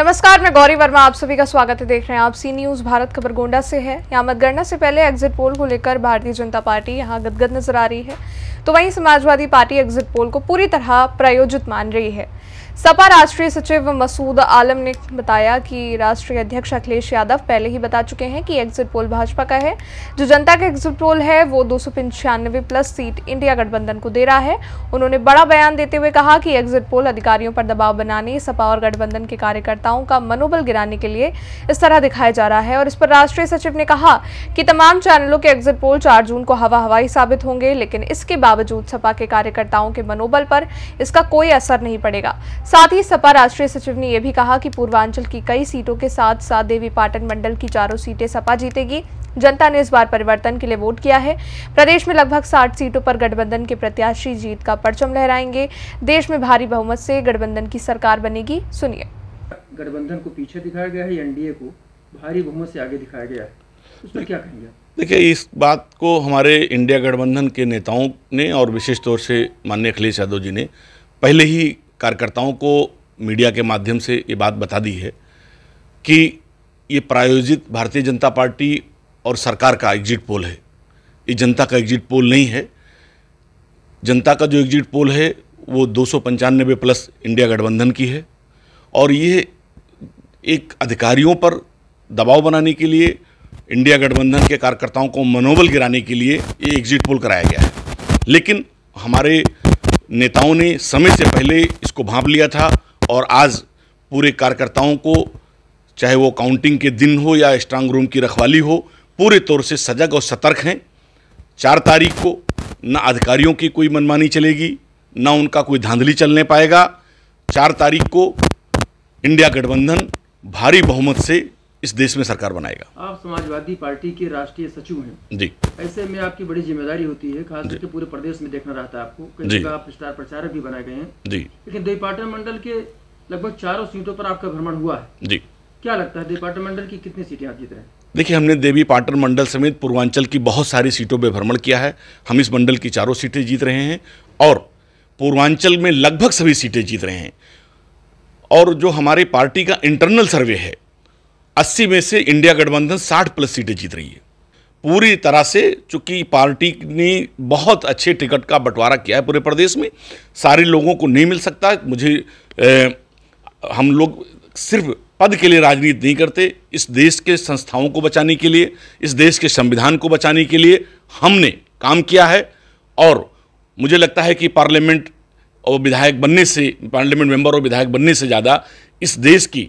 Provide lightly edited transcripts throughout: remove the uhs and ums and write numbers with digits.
नमस्कार, मैं गौरी वर्मा, आप सभी का स्वागत है। देख रहे हैं आप सी न्यूज़ भारत। खबर गोंडा से है। यहाँ मतगणना से पहले एग्जिट पोल को लेकर भारतीय जनता पार्टी यहाँ गदगद नजर आ रही है, तो वहीं समाजवादी पार्टी एग्जिट पोल को पूरी तरह प्रायोजित मान रही है। सपा राष्ट्रीय सचिव मसूद आलम ने बताया कि राष्ट्रीय अध्यक्ष अखिलेश यादव पहले ही बता चुके हैं कि एग्जिट पोल भाजपा का है। जो जनता का एग्जिट पोल है वो 295 प्लस सीट इंडिया गठबंधन को दे रहा है। उन्होंने बड़ा बयान देते हुए कहा कि एग्जिट पोल अधिकारियों पर दबाव बनाने, सपा और गठबंधन के कार्यकर्ताओं का मनोबल गिराने के लिए इस तरह दिखाया जा रहा है। और इस पर राष्ट्रीय सचिव ने कहा कि तमाम चैनलों के एग्जिट पोल 4 जून को हवा हवाई साबित होंगे, लेकिन इसके बावजूद सपा के कार्यकर्ताओं के मनोबल पर इसका कोई असर नहीं पड़ेगा। साथ ही सपा राष्ट्रीय सचिव ने यह भी कहा कि पूर्वांचल की कई सीटों के साथ साथ देवीपाटन मंडल की 4 सीटें सपा जीतेगी। जनता ने इस बार परिवर्तन के लिए वोट किया है। प्रदेश में लगभग 60 सीटों पर गठबंधन के प्रत्याशी जीत का परचम लहराएंगे। देश में भारी बहुमत से गठबंधन की सरकार बनेगी। सुनिए। गठबंधन को पीछे दिखाया गया है, एनडीए को भारी बहुमत से आगे दिखाया गया है, उसमें क्या कहेंगे? देखिए, इस बात को हमारे इंडिया गठबंधन के नेताओं ने और विशेष तौर से माननीय अखिलेश यादव जी ने पहले ही कार्यकर्ताओं को मीडिया के माध्यम से ये बात बता दी है कि ये प्रायोजित भारतीय जनता पार्टी और सरकार का एग्जिट पोल है, ये जनता का एग्जिट पोल नहीं है। जनता का जो एग्जिट पोल है वो 295 प्लस इंडिया गठबंधन की है, और ये एक अधिकारियों पर दबाव बनाने के लिए, इंडिया गठबंधन के कार्यकर्ताओं को मनोबल गिराने के लिए ये एग्जिट पोल कराया गया है। लेकिन हमारे नेताओं ने समय से पहले इसको भांप लिया था, और आज पूरे कार्यकर्ताओं को, चाहे वो काउंटिंग के दिन हो या स्ट्रांग रूम की रखवाली हो, पूरे तौर से सजग और सतर्क हैं। 4 तारीख को ना अधिकारियों की कोई मनमानी चलेगी, ना उनका कोई धांधली चलने पाएगा। 4 तारीख को इंडिया गठबंधन भारी बहुमत से इस देश में सरकार बनाएगा। आप समाजवादी पार्टी के राष्ट्रीय सचिव हैं जी, ऐसे में आपकी बड़ी जिम्मेदारी होती है, खास करके पूरे प्रदेश में देखना रहता है आपको। कई जगह आप स्टार प्रचारक भी बनाए गए हैं जी, लेकिन देवीपाटन मंडल के लगभग 4 सीटों पर आपका भ्रमण हुआ है जी। क्या लगता है देवीपाटन मंडल की कितनी सीटें आप जीत रहे हैं? देखिए, हमने देवीपाटन मंडल समेत पूर्वांचल की बहुत सारी सीटों पर भ्रमण किया है। हम इस मंडल की 4 सीटें जीत रहे हैं, और पूर्वांचल में लगभग सभी सीटें जीत रहे हैं। और जो हमारे पार्टी का इंटरनल सर्वे है, 80 में से इंडिया गठबंधन 60 प्लस सीटें जीत रही है। पूरी तरह से चूँकि पार्टी ने बहुत अच्छे टिकट का बंटवारा किया है पूरे प्रदेश में, सारे लोगों को नहीं मिल सकता। हम लोग सिर्फ पद के लिए राजनीति नहीं करते, इस देश के संस्थाओं को बचाने के लिए, इस देश के संविधान को बचाने के लिए हमने काम किया है। और मुझे लगता है कि पार्लियामेंट और विधायक बनने से, पार्लियामेंट मेंबर और विधायक बनने से ज़्यादा इस देश की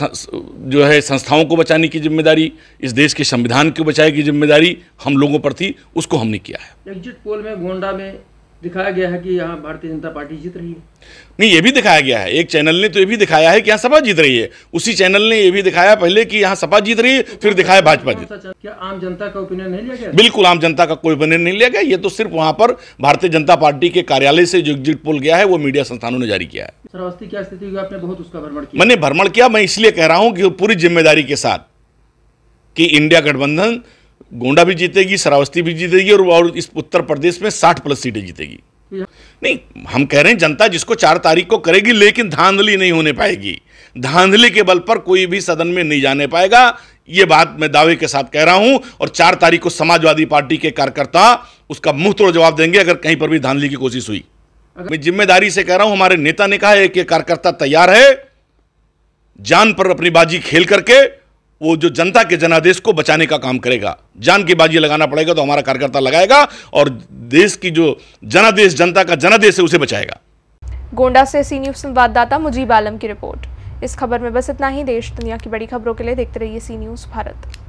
जो है संस्थाओं को बचाने की जिम्मेदारी, इस देश के संविधान को बचाने की जिम्मेदारी हम लोगों पर थी, उसको हमने किया है। एग्जिट पोल में गोंडा में दिखाया गया है कि यहाँ भारतीय जनता पार्टी जीत रही है। नहीं, ये भी दिखाया गया है। एक चैनल ने तो ये भी दिखाया है कि यहाँ सपा जीत रही है, उसी चैनल ने ये भी दिखाया पहले कि यहाँ सपा जीत रही है, फिर दिखाया भाजपा जीत। क्या आम जनता का ओपिनियन नहीं लिया गया? बिल्कुल, आम जनता का कोई ओपिनियन नहीं लिया गया। ये तो सिर्फ वहाँ पर भारतीय जनता पार्टी के कार्यालय से जो एग्जिट पोल गया है वो मीडिया संस्थानों ने जारी किया है। श्रावस्ती क्या स्थिति हुई? आपने बहुत उसका भ्रमण किया। मैंने भ्रमण किया, मैं इसलिए कह रहा हूँ कि पूरी जिम्मेदारी के साथ कि इंडिया गठबंधन गोंडा भी जीतेगी, श्रावस्ती भी जीतेगी, और इस उत्तर प्रदेश में 60 प्लस सीटें जीतेगी। नहीं, हम कह रहे हैं जनता जिसको 4 तारीख को करेगी, लेकिन धांधली नहीं होने पाएगी। धांधली के बल पर कोई भी सदन में नहीं जाने पाएगा, ये बात मैं दावे के साथ कह रहा हूं। और 4 तारीख को समाजवादी पार्टी के कार्यकर्ता उसका मुंह तोड़ जवाब देंगे अगर कहीं पर भी धांधली की कोशिश हुई। मैं जिम्मेदारी से कह रहा हूं, हमारे नेता ने कहा है कि कार्यकर्ता तैयार है जान पर अपनी बाजी खेल करके, वो जो जनता के जनादेश को बचाने का काम करेगा। जान की बाजी लगाना पड़ेगा तो हमारा कार्यकर्ता लगाएगा, और देश की जो जनादेश, जनता का जनादेश है, उसे बचाएगा। गोंडा से सी न्यूज़ संवाददाता मुजीब आलम की रिपोर्ट। इस खबर में बस इतना ही। देश दुनिया की बड़ी खबरों के लिए देखते रहिए सी न्यूज़ भारत।